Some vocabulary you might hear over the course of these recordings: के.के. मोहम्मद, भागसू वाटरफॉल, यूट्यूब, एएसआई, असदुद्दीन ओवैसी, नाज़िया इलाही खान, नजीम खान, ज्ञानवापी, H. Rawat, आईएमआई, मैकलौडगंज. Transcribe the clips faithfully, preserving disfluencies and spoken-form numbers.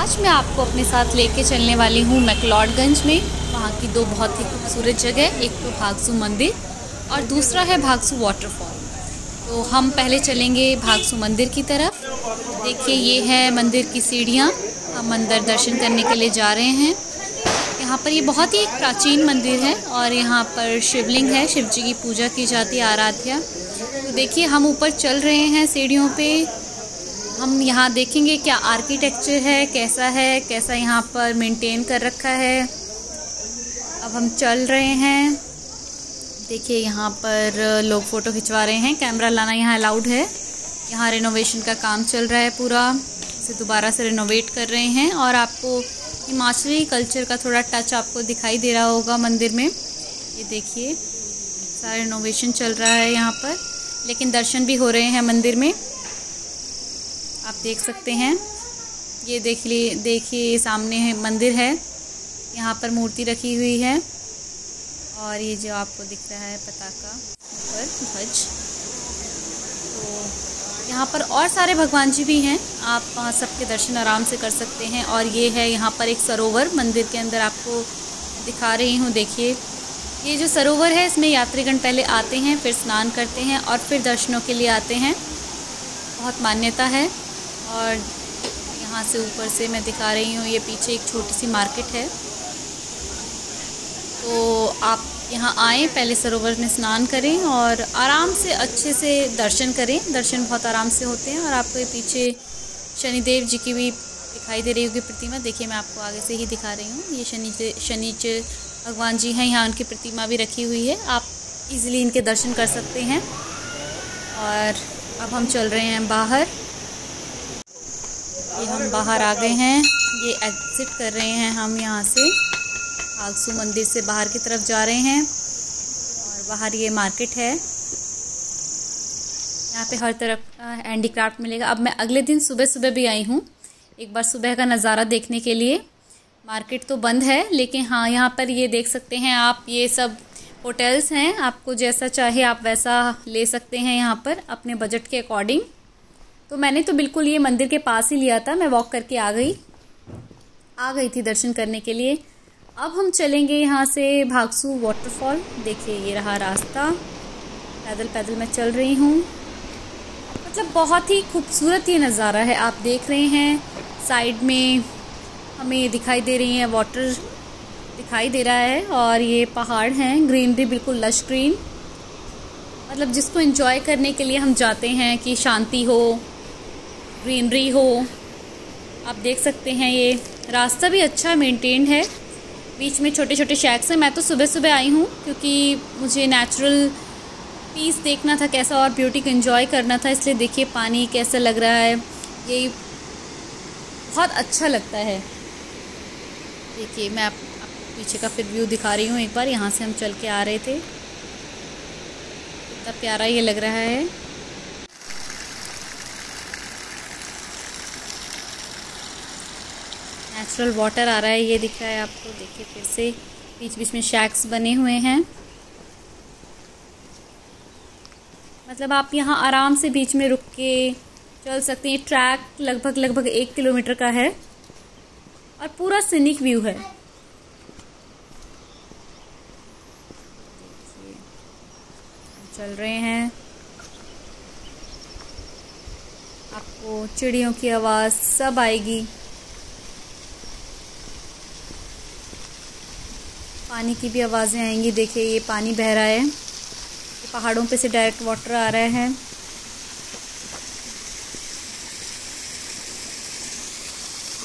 आज मैं आपको अपने साथ लेके चलने वाली हूँ मैकलौडगंज में। वहाँ की दो बहुत ही खूबसूरत जगह, एक तो भागसू मंदिर और दूसरा है भागसू वाटरफॉल। तो हम पहले चलेंगे भागसू मंदिर की तरफ। देखिए ये है मंदिर की सीढ़ियाँ, हम अंदर दर्शन करने के लिए जा रहे हैं। यहाँ पर ये बहुत ही एक प्राचीन मंदिर है और यहाँ पर शिवलिंग है, शिव जी की पूजा की जाती है, आराध्या। तो देखिए हम ऊपर चल रहे हैं सीढ़ियों पे। हम यहाँ देखेंगे क्या आर्किटेक्चर है, कैसा है, कैसा यहाँ पर मेंटेन कर रखा है। अब हम चल रहे हैं। देखिए यहाँ पर लोग फ़ोटो खिंचवा रहे हैं, कैमरा लाना यहाँ अलाउड है। यहाँ रिनोवेशन का काम चल रहा है, पूरा इसे दोबारा से रिनोवेट कर रहे हैं और आपको हिमाचली कल्चर का थोड़ा टच आपको दिखाई दे रहा होगा मंदिर में। ये देखिए सारा रिनोवेशन चल रहा है यहाँ पर, लेकिन दर्शन भी हो रहे हैं मंदिर में, आप देख सकते हैं। ये देख लिए देखिए सामने है मंदिर है, यहाँ पर मूर्ति रखी हुई है और ये जो आपको दिख रहा है पताका ऊपर ध्वज। तो यहाँ पर और सारे भगवान जी भी हैं, आप वहाँ सबके दर्शन आराम से कर सकते हैं। और ये है यहाँ पर एक सरोवर, मंदिर के अंदर आपको दिखा रही हूँ। देखिए ये जो सरोवर है इसमें यात्रीगण पहले आते हैं, फिर स्नान करते हैं और फिर दर्शनों के लिए आते हैं, बहुत मान्यता है। और यहाँ से ऊपर से मैं दिखा रही हूँ, ये पीछे एक छोटी सी मार्केट है। तो आप यहाँ आएँ, पहले सरोवर में स्नान करें और आराम से अच्छे से दर्शन करें, दर्शन बहुत आराम से होते हैं। और आपको ये पीछे शनिदेव जी की भी दिखाई दे रही होगी प्रतिमा। देखिए मैं आपको आगे से ही दिखा रही हूँ, ये शनि शनि भगवान जी हैं, यहाँ उनकी प्रतिमा भी रखी हुई है, आप इजीली इनके दर्शन कर सकते हैं। और अब हम चल रहे हैं बाहर, ये हम बाहर आ गए हैं, ये एग्जिट कर रहे हैं हम यहाँ से, भागसू मंदिर से बाहर की तरफ जा रहे हैं। और बाहर ये मार्केट है, यहाँ पे हर तरफ हैंडीक्राफ्ट मिलेगा। अब मैं अगले दिन सुबह सुबह भी आई हूँ एक बार सुबह का नज़ारा देखने के लिए। मार्केट तो बंद है लेकिन हाँ यहाँ पर ये देख सकते हैं आप, ये सब होटल्स हैं, आपको जैसा चाहे आप वैसा ले सकते हैं यहाँ पर अपने बजट के अकॉर्डिंग। तो मैंने तो बिल्कुल ये मंदिर के पास ही लिया था, मैं वॉक करके आ गई आ गई थी दर्शन करने के लिए। अब हम चलेंगे यहाँ से भागसू वाटरफॉल। देखिए ये रहा रास्ता, पैदल पैदल मैं चल रही हूँ। मतलब बहुत ही खूबसूरत ये नज़ारा है, आप देख रहे हैं साइड में हमें दिखाई दे रही है वाटर दिखाई दे रहा है और ये पहाड़ हैं, ग्रीनरी बिल्कुल लश ग्रीन। मतलब जिसको एंजॉय करने के लिए हम जाते हैं कि शांति हो, ग्रीनरी हो, आप देख सकते हैं। ये रास्ता भी अच्छा मेंटेन है, बीच में छोटे छोटे शैक्स हैं। मैं तो सुबह सुबह आई हूँ क्योंकि मुझे नेचुरल पीस देखना था कैसा, और ब्यूटी को एंजॉय करना था, इसलिए देखिए पानी कैसा लग रहा है, ये बहुत अच्छा लगता है। देखिए मैं आप पीछे का फिर व्यू दिखा रही हूँ एक बार, यहाँ से हम चल के आ रहे थे, इतना प्यारा ये लग रहा है। नेचुरल वाटर आ रहा है, ये दिख रहा है आपको। देखिए फिर से बीच बीच में शैक्स बने हुए हैं, मतलब आप यहाँ आराम से बीच में रुक के चल सकते हैं। ट्रैक लगभग लगभग एक किलोमीटर का है और पूरा सीनिक व्यू है। चल रहे हैं, आपको चिड़ियों की आवाज़ सब आएगी, पानी की भी आवाज़ें आएंगी। देखिए ये पानी बह रहा है, ये पहाड़ों पे से डायरेक्ट वाटर आ रहा है।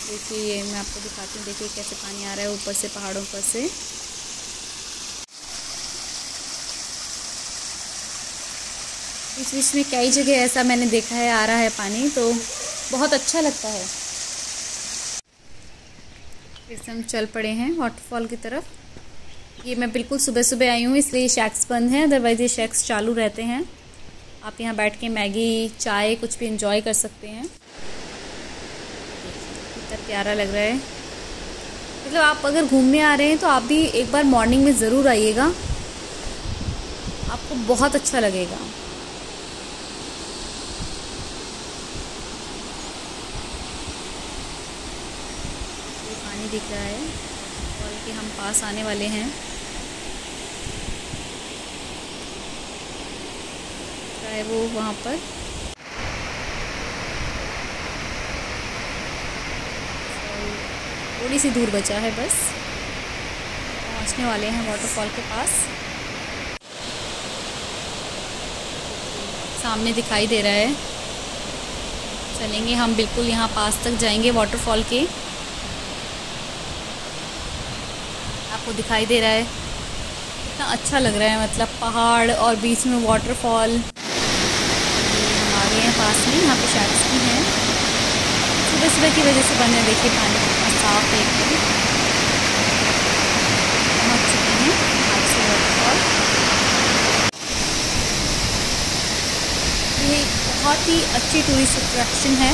देखिए ये मैं आपको दिखाती हूँ, देखिए कैसे पानी आ रहा है ऊपर से, पहाड़ों पर से। बीच बीच में कई जगह ऐसा मैंने देखा है आ रहा है पानी, तो बहुत अच्छा लगता है। फिर से हम चल पड़े हैं वाटरफॉल की तरफ। ये मैं बिल्कुल सुबह सुबह आई हूँ इसलिए शैक्स बंद हैं, अदरवाइज़ ये शैक्स चालू रहते हैं। आप यहाँ बैठ के मैगी, चाय कुछ भी एंजॉय कर सकते हैं। कितना प्यारा लग रहा है, मतलब आप अगर घूमने आ रहे हैं तो आप भी एक बार मॉर्निंग में ज़रूर आइएगा, आपको बहुत अच्छा लगेगा। पानी दिख रहा है। फॉल के हम पास आने वाले हैं। है वो वहाँ पर थोड़ी सी दूर बचा है, बस पहुँचने वाले हैं वाटरफॉल के पास। सामने दिखाई दे रहा है, चलेंगे हम बिल्कुल यहाँ पास तक जाएंगे वाटरफॉल के। आपको दिखाई दे रहा है कितना अच्छा लग रहा है, मतलब पहाड़ और बीच में वाटरफॉल। हम आ गए हैं पास में, यहाँ पे शार्क्स भी हैं। सुबह सुबह की वजह से बने देखिए पानी कितना साफ है एकदम। पहुँच चुके हैं भागसू वाटरफॉल। एक बहुत ही अच्छी टूरिस्ट अट्रैक्शन है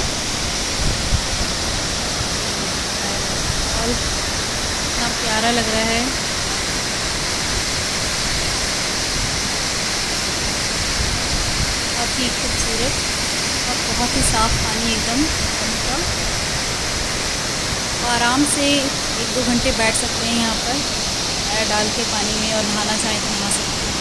और इतना प्यारा लग रहा है। बहुत ही खूबसूरत और बहुत ही साफ पानी एकदम का। आराम से एक दो घंटे बैठ सकते हैं यहाँ पर पैर डाल के पानी में, और नहाना चाहें तो नहा सकते हैं।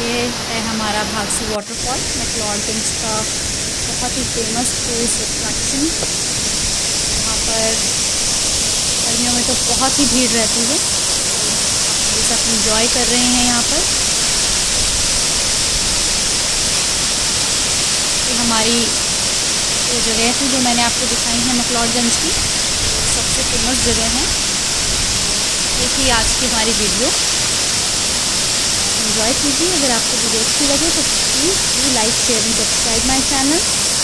ये है हमारा भागसू वाटरफॉल, मैकलौडगंज का बहुत ही फेमस टूरिस्ट अट्रैक्शन। यहाँ पर गर्मियों में तो बहुत ही भीड़ रहती है। ये सब इंजॉय कर रहे हैं यहाँ पर। ये हमारी जो जगह थी जो मैंने आपको दिखाई है मैकलौडगंज की, सबसे फेमस जगह है। ये थी आज की हमारी वीडियो, एंजॉय कीजिए। अगर आपको वीडियो अच्छी लगे तो please do like share and subscribe my channel.